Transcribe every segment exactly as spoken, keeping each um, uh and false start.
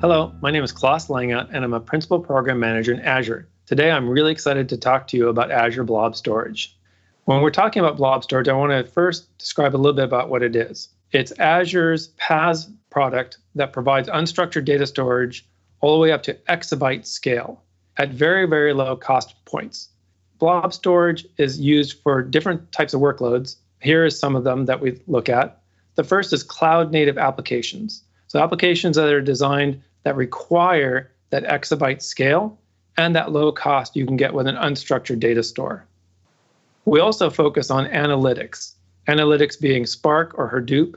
Hello, my name is Klaas Langhout, and I'm a Principal Program Manager in Azure. Today, I'm really excited to talk to you about Azure Blob Storage. When we're talking about Blob Storage, I want to first describe a little bit about what it is. It's Azure's PaaS product that provides unstructured data storage all the way up to exabyte scale at very, very low cost points. Blob Storage is used for different types of workloads. Here is some of them that we look at. The first is cloud-native applications. So applications that are designed that require that exabyte scale and that low cost you can get with an unstructured data store. We also focus on analytics, analytics being Spark or Hadoop,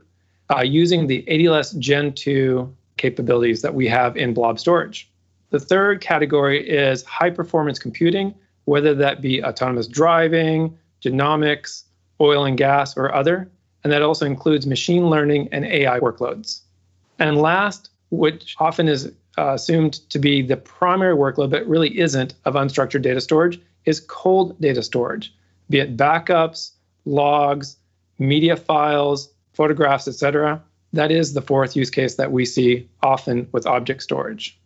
uh, using the A D L S Gen two capabilities that we have in Blob Storage. The third category is high-performance computing, whether that be autonomous driving, genomics, oil and gas, or other, and that also includes machine learning and A I workloads. And last, which often is uh, assumed to be the primary workload, but really isn't, of unstructured data storage, is cold data storage, be it backups, logs, media files, photographs, et cetera. That is the fourth use case that we see often with object storage.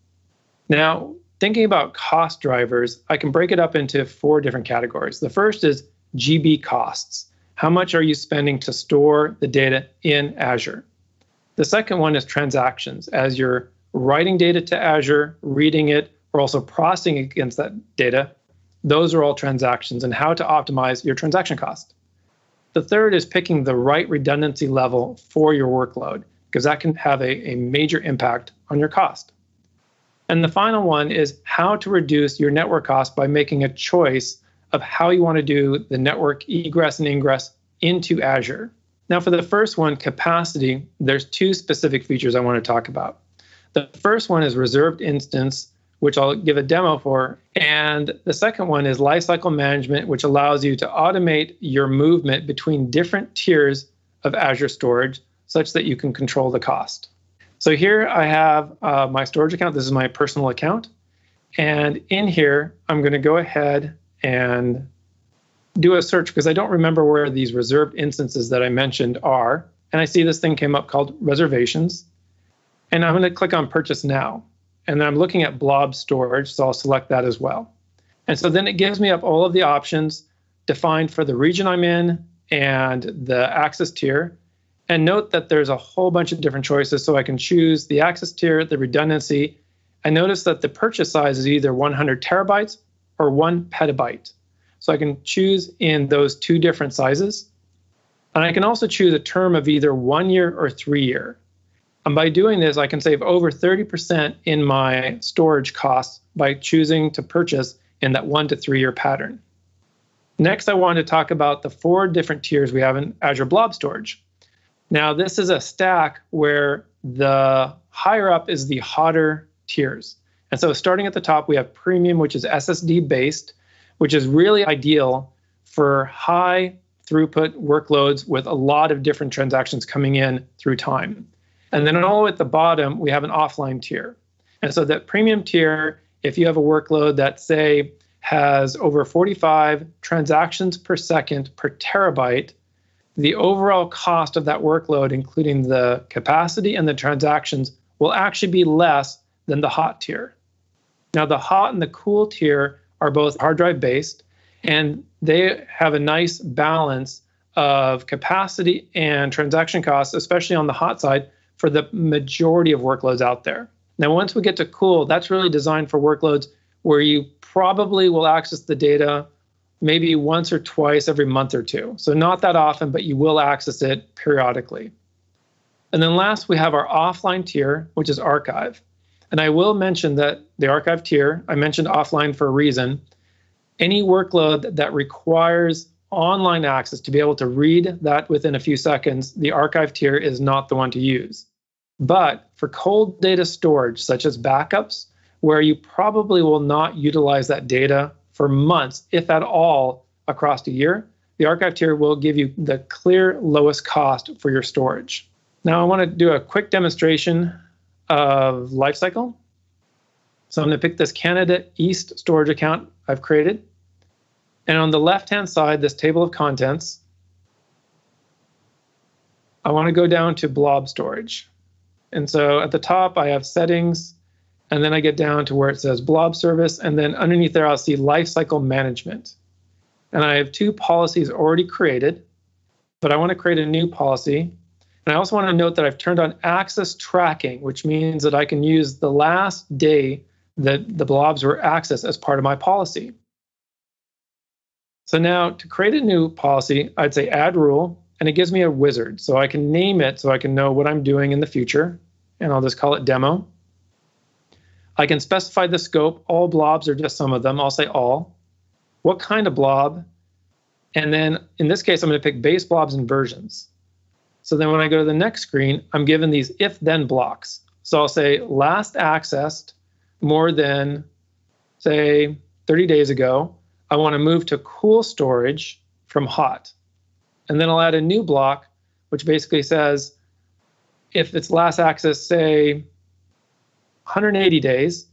Now, thinking about cost drivers, I can break it up into four different categories. The first is G B costs. How much are you spending to store the data in Azure? The second one is transactions. As you're writing data to Azure, reading it, or also processing against that data, those are all transactions and how to optimize your transaction cost. The third is picking the right redundancy level for your workload, because that can have a, a major impact on your cost. And the final one is how to reduce your network cost by making a choice of how you want to do the network egress and ingress into Azure. Now, for the first one, capacity, there's two specific features I want to talk about. The first one is reserved instance, which I'll give a demo for. And the second one is lifecycle management, which allows you to automate your movement between different tiers of Azure storage such that you can control the cost. So here I have uh, my storage account. This is my personal account. And in here, I'm going to go ahead and do a search because I don't remember where these reserved instances that I mentioned are. And I see this thing came up called reservations. And I'm going to click on purchase now. And then I'm looking at blob storage, so I'll select that as well. And so then it gives me up all of the options defined for the region I'm in and the access tier. And note that there's a whole bunch of different choices, so I can choose the access tier, the redundancy. And notice that the purchase size is either one hundred terabytes or one petabyte. So I can choose in those two different sizes. And I can also choose a term of either one year or three year. And by doing this, I can save over thirty percent in my storage costs by choosing to purchase in that one to three year pattern. Next, I want to talk about the four different tiers we have in Azure Blob Storage. Now, this is a stack where the higher up is the hotter tiers. And so starting at the top, we have Premium, which is S S D based, which is really ideal for high throughput workloads with a lot of different transactions coming in through time. And then all at the bottom, we have an offline tier. And so that premium tier, if you have a workload that, say, has over forty-five transactions per second per terabyte, the overall cost of that workload, including the capacity and the transactions, will actually be less than the hot tier. Now, the hot and the cool tier are both hard drive based, and they have a nice balance of capacity and transaction costs, especially on the hot side, for the majority of workloads out there. Now, once we get to cool, that's really designed for workloads where you probably will access the data maybe once or twice every month or two. So not that often, but you will access it periodically. And then last, we have our offline tier, which is archive. And I will mention that the archive tier, I mentioned offline for a reason. Any workload that requires online access to be able to read that within a few seconds, the archive tier is not the one to use. But for cold data storage, such as backups, where you probably will not utilize that data for months, if at all, across the year, the archive tier will give you the clear lowest cost for your storage. Now, I want to do a quick demonstration of lifecycle. So I'm going to pick this Canada East storage account I've created. And on the left-hand side, this table of contents, I want to go down to blob storage. And so at the top, I have settings, And then I get down to where it says blob service. And then underneath there, I'll see lifecycle management. And I have two policies already created, but I want to create a new policy. And I also want to note that I've turned on access tracking, which means that I can use the last day that the blobs were accessed as part of my policy. So now to create a new policy, I'd say add rule, and it gives me a wizard. So I can name it so I can know what I'm doing in the future, and I'll just call it demo. I can specify the scope, all blobs or just some of them. I'll say all. What kind of blob? And then in this case, I'm going to pick base blobs and versions. So then when I go to the next screen, I'm given these if-then blocks. So I'll say last accessed more than, say, thirty days ago. I want to move to cool storage from hot. And then I'll add a new block, which basically says if it's last access, say, one hundred eighty days,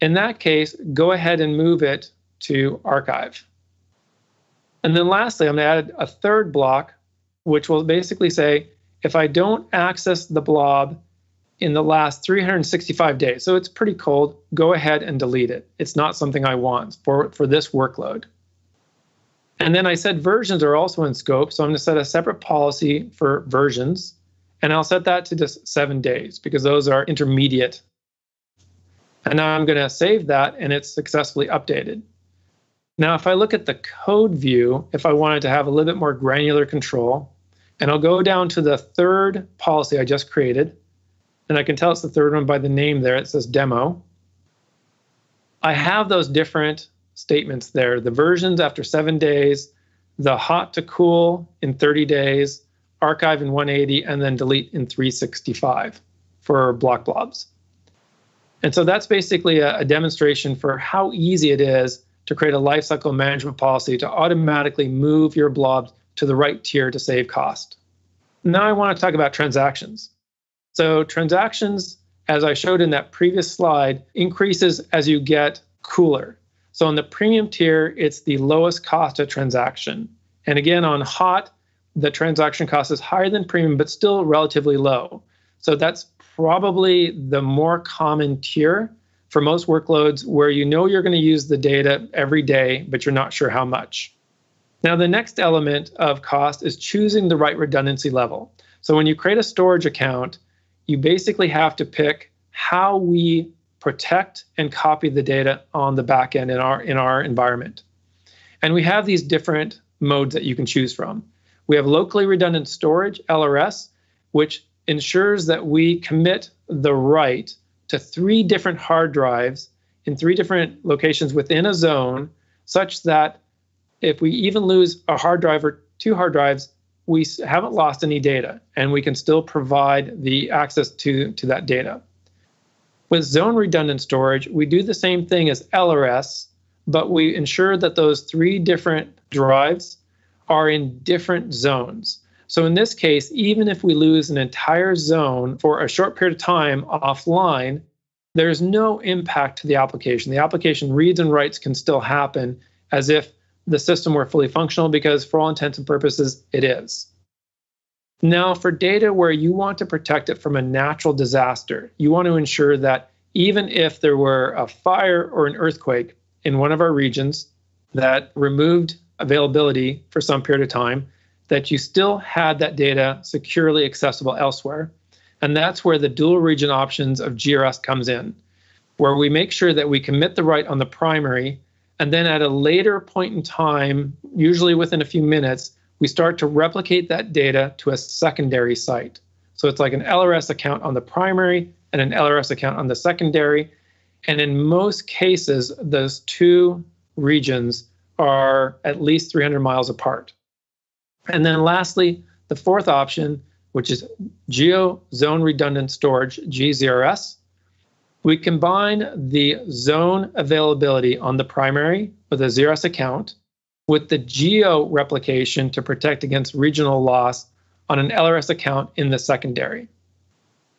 in that case, go ahead and move it to archive. And then lastly, I'm going to add a third block, which will basically say, if I don't access the blob in the last three hundred sixty-five days, so it's pretty cold, go ahead and delete it. It's not something I want for, for this workload. And then I said versions are also in scope, so I'm going to set a separate policy for versions, and I'll set that to just seven days because those are intermediate. And now I'm going to save that, and it's successfully updated. Now, if I look at the code view, if I wanted to have a little bit more granular control, and I'll go down to the third policy I just created, and I can tell it's the third one by the name there. It says demo. I have those different statements there, the versions after seven days, the hot to cool in thirty days, archive in one eighty, and then delete in three sixty-five for block blobs. And so that's basically a, a demonstration for how easy it is to create a lifecycle management policy to automatically move your blobs to the right tier to save cost. Now I want to talk about transactions. So transactions, as I showed in that previous slide, increases as you get cooler. So in the premium tier, it's the lowest cost of transaction. And again, on hot, the transaction cost is higher than premium, but still relatively low. So that's probably the more common tier for most workloads where you know you're going to use the data every day, but you're not sure how much. Now, the next element of cost is choosing the right redundancy level. So when you create a storage account, you basically have to pick how we protect and copy the data on the back end in our, in our environment. And we have these different modes that you can choose from. We have locally redundant storage, L R S, which ensures that we commit the right to three different hard drives in three different locations within a zone, such that if we even lose a hard drive or two hard drives, we haven't lost any data, and we can still provide the access to, to that data. With zone redundant storage, we do the same thing as L R S, but we ensure that those three different drives are in different zones. So in this case, even if we lose an entire zone for a short period of time offline, there's no impact to the application. The application reads and writes can still happen as if the system were fully functional, because for all intents and purposes, it is. Now, for data where you want to protect it from a natural disaster, you want to ensure that even if there were a fire or an earthquake in one of our regions that removed availability for some period of time, that you still had that data securely accessible elsewhere. And that's where the dual region options of G R S comes in, where we make sure that we commit the right on the primary, and then at a later point in time, usually within a few minutes, we start to replicate that data to a secondary site. So it's like an L R S account on the primary and an L R S account on the secondary. And in most cases, those two regions are at least three hundred miles apart. And then lastly, the fourth option, which is Geo Zone Redundant Storage, G Z R S. We combine the zone availability on the primary with a Z R S account with the geo replication to protect against regional loss on an L R S account in the secondary.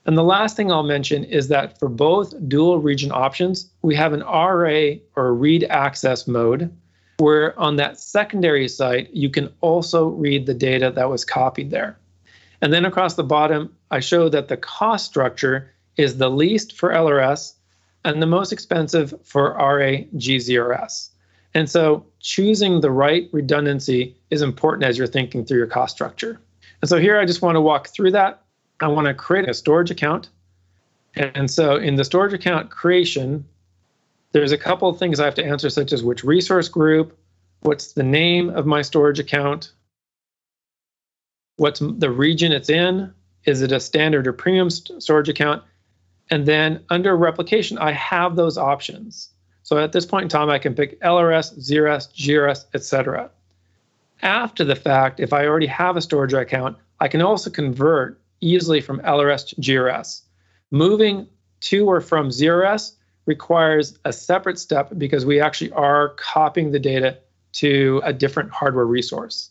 And the last thing I'll mention is that for both dual region options, we have an R A or read access mode, where on that secondary site, you can also read the data that was copied there. And then across the bottom, I show that the cost structure is the least for L R S, and the most expensive for R A G Z R S. And so choosing the right redundancy is important as you're thinking through your cost structure. And so here I just want to walk through that. I want to create a storage account. And so in the storage account creation, there's a couple of things I have to answer, such as which resource group, what's the name of my storage account, what's the region it's in, is it a standard or premium st- storage account, and then under replication, I have those options. So at this point in time, I can pick L R S, Z R S, G R S, et cetera. After the fact, if I already have a storage account, I can also convert easily from L R S to G R S. Moving to or from Z R S requires a separate step because we actually are copying the data to a different hardware resource.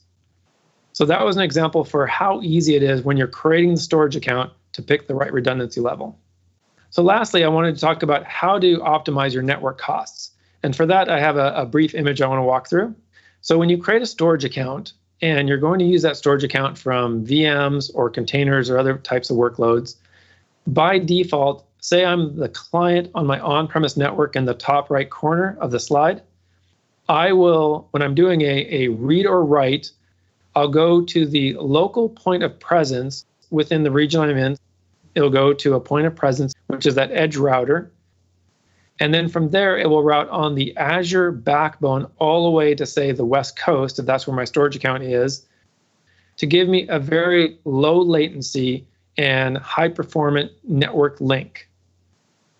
So that was an example for how easy it is when you're creating the storage account to pick the right redundancy level. So lastly, I wanted to talk about how to optimize your network costs. And for that, I have a, a brief image I want to walk through. So when you create a storage account, and you're going to use that storage account from V Ms or containers or other types of workloads, by default, say I'm the client on my on-premise network in the top right corner of the slide, I will, when I'm doing a, a read or write, I'll go to the local point of presence within the region I'm in. It'll go to a point of presence, which is that edge router. And then from there, it will route on the Azure backbone all the way to, say, the West Coast, if that's where my storage account is, to give me a very low latency and high-performant network link.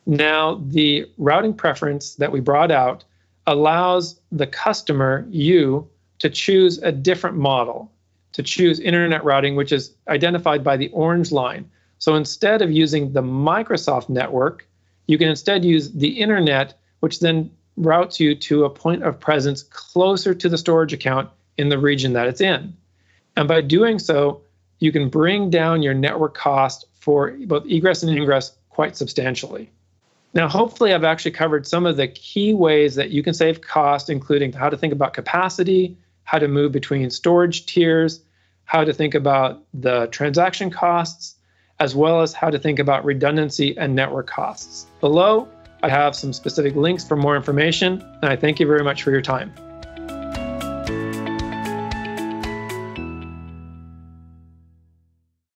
Now, the routing preference that we brought out allows the customer, you, to choose a different model, to choose internet routing, which is identified by the orange line. So instead of using the Microsoft network, you can instead use the internet, which then routes you to a point of presence closer to the storage account in the region that it's in. And by doing so, you can bring down your network cost for both egress and ingress quite substantially. Now, hopefully, I've actually covered some of the key ways that you can save cost, including how to think about capacity, how to move between storage tiers, how to think about the transaction costs, as well as how to think about redundancy and network costs. Below, I have some specific links for more information, and I thank you very much for your time.